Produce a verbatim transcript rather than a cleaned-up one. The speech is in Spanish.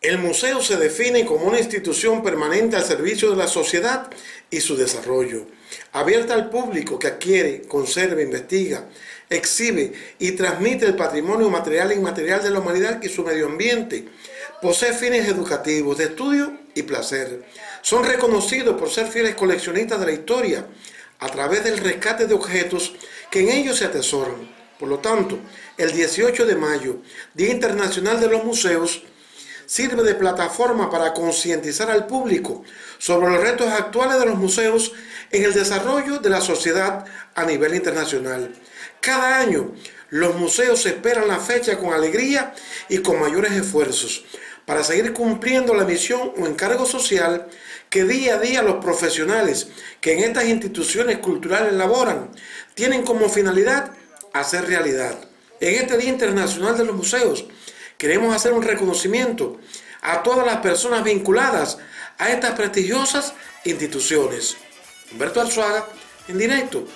El museo se define como una institución permanente al servicio de la sociedad y su desarrollo, abierta al público que adquiere, conserva, investiga, exhibe y transmite el patrimonio material e inmaterial de la humanidad y su medio ambiente. Posee fines educativos, de estudio y placer. Son reconocidos por ser fieles coleccionistas de la historia a través del rescate de objetos que en ellos se atesoran. Por lo tanto, el dieciocho de mayo, Día Internacional de los Museos, sirve de plataforma para concientizar al público sobre los retos actuales de los museos en el desarrollo de la sociedad a nivel internacional. Cada año, los museos esperan la fecha con alegría y con mayores esfuerzos para seguir cumpliendo la misión o encargo social que día a día los profesionales que en estas instituciones culturales laboran tienen como finalidad hacer realidad. En este Día Internacional de los Museos, queremos hacer un reconocimiento a todas las personas vinculadas a estas prestigiosas instituciones. Humberto Arzuaga, en directo.